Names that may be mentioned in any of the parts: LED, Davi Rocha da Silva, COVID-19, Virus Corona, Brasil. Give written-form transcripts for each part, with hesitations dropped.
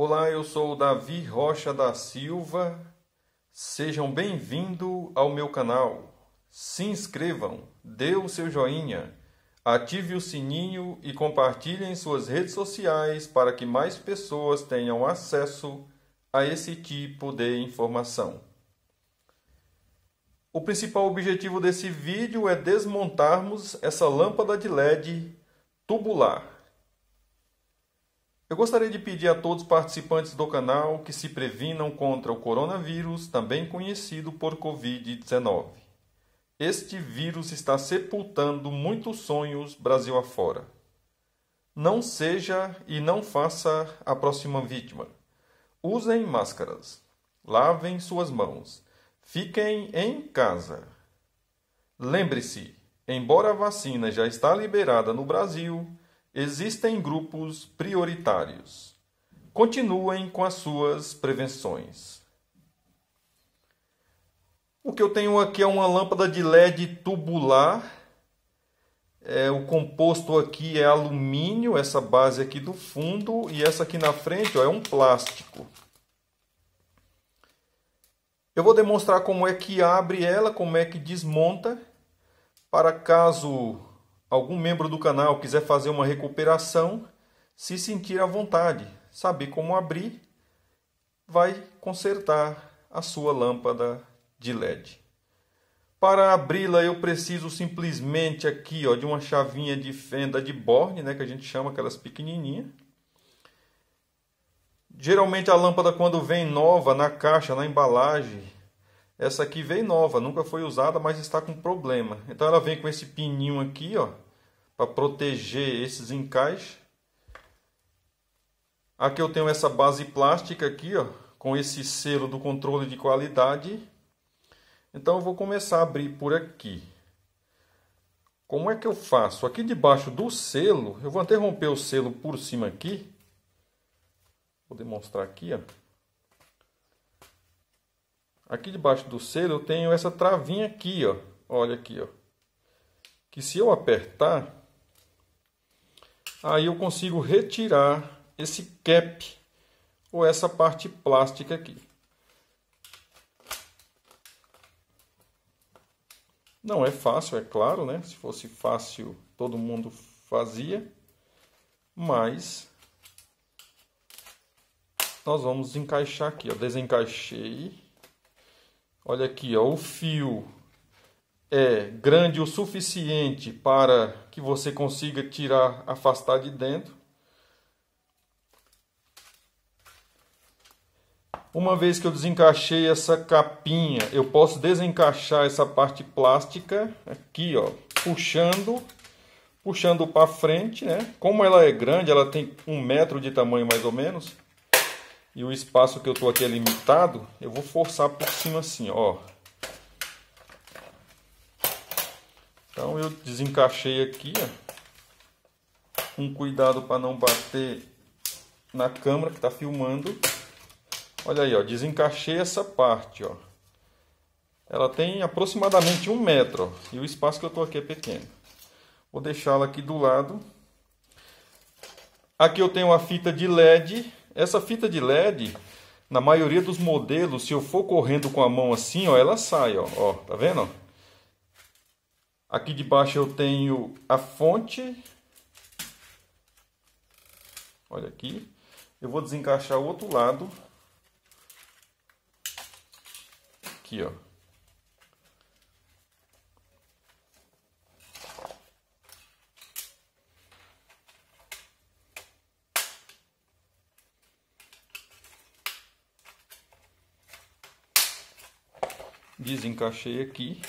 Olá, eu sou o Davi Rocha da Silva. Sejam bem-vindos ao meu canal. Se inscrevam, dê o seu joinha, ative o sininho e compartilhem suas redes sociais para que mais pessoas tenham acesso a esse tipo de informação. O principal objetivo desse vídeo é desmontarmos essa lâmpada de LED tubular. Eu gostaria de pedir a todos os participantes do canal que se previnam contra o coronavírus, também conhecido por COVID-19. Este vírus está sepultando muitos sonhos Brasil afora. Não seja e não faça a próxima vítima. Usem máscaras, lavem suas mãos, fiquem em casa. Lembre-se, embora a vacina já está liberada no Brasil, existem grupos prioritários. Continuem com as suas prevenções. O que eu tenho aqui é uma lâmpada de LED tubular. O composto aqui é alumínio, essa base aqui do fundo, e essa aqui na frente é um plástico. Eu vou demonstrar como é que abre ela, como é que desmonta, para caso algum membro do canal quiser fazer uma recuperação, se sentir à vontade, saber como abrir, vai consertar a sua lâmpada de LED. Para abri-la eu preciso simplesmente aqui, ó, de uma chavinha de fenda de borne, né, que a gente chama, aquelas pequenininhas. Geralmente a lâmpada, quando vem nova na caixa, na embalagem, essa aqui veio nova, nunca foi usada, mas está com problema. Então ela vem com esse pininho aqui, ó, para proteger esses encaixes. Aqui eu tenho essa base plástica aqui, ó, com esse selo do controle de qualidade. Então eu vou começar a abrir por aqui. Como é que eu faço? Aqui debaixo do selo, eu vou até romper o selo por cima aqui. Vou demonstrar aqui, ó. Aqui debaixo do selo eu tenho essa travinha aqui, ó. Olha aqui, ó. Que se eu apertar, aí eu consigo retirar esse cap ou essa parte plástica aqui. Não é fácil, é claro, né? Se fosse fácil, todo mundo fazia. Mas nós vamos encaixar aqui, ó. Desencaixei. Olha aqui, ó, o fio é grande o suficiente para que você consiga tirar, afastar de dentro. Uma vez que eu desencaixei essa capinha, eu posso desencaixar essa parte plástica aqui, ó, puxando para frente, né? Como ela é grande, ela tem 1 metro de tamanho mais ou menos. E o espaço que eu estou aqui é limitado, eu vou forçar por cima assim, ó. Então eu desencaixei aqui, ó. Com cuidado para não bater na câmera que está filmando. Olha aí, ó, desencaixei essa parte, ó. Ela tem aproximadamente 1 metro, ó, e o espaço que eu estou aqui é pequeno. Vou deixá-la aqui do lado. Aqui eu tenho a fita de LED. Essa fita de LED, na maioria dos modelos, se eu for correndo com a mão assim, ó, ela sai, ó, ó, tá vendo? Ó? Aqui debaixo eu tenho a fonte. Olha aqui. Eu vou desencaixar o outro lado. Aqui, ó. Desencaixei aqui,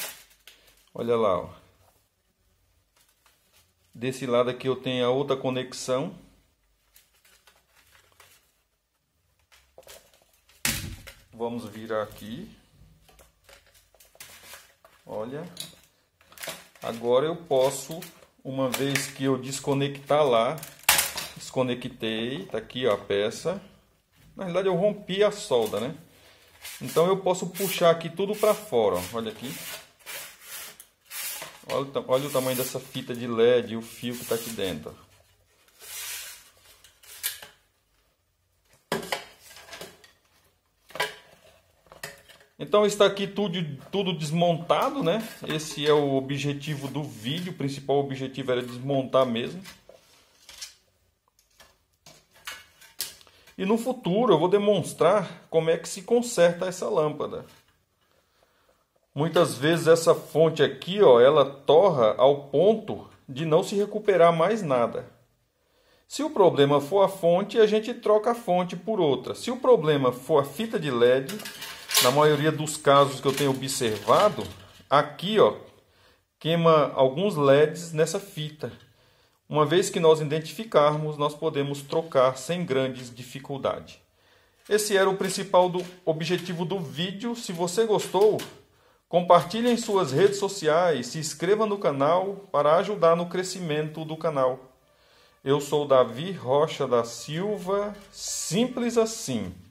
olha lá, ó. Desse lado aqui eu tenho a outra conexão. Vamos virar aqui. Olha, agora eu posso, uma vez que eu desconectar lá, desconectei, tá aqui, ó, a peça. Na realidade eu rompi a solda, né? Então eu posso puxar aqui tudo para fora, ó. Olha aqui. Olha o tamanho dessa fita de LED e o fio que está aqui dentro, ó. Então está aqui tudo desmontado, né? Esse é o objetivo do vídeo, o principal objetivo era desmontar mesmo. E no futuro eu vou demonstrar como é que se conserta essa lâmpada. Muitas vezes essa fonte aqui, ó, ela torra ao ponto de não se recuperar mais nada. Se o problema for a fonte, a gente troca a fonte por outra. Se o problema for a fita de LED, na maioria dos casos que eu tenho observado, aqui, ó, queima alguns LEDs nessa fita. Uma vez que nós identificarmos, nós podemos trocar sem grandes dificuldades. Esse era o principal objetivo do vídeo. Se você gostou, compartilhe em suas redes sociais, se inscreva no canal para ajudar no crescimento do canal. Eu sou Davi Rocha da Silva, simples assim.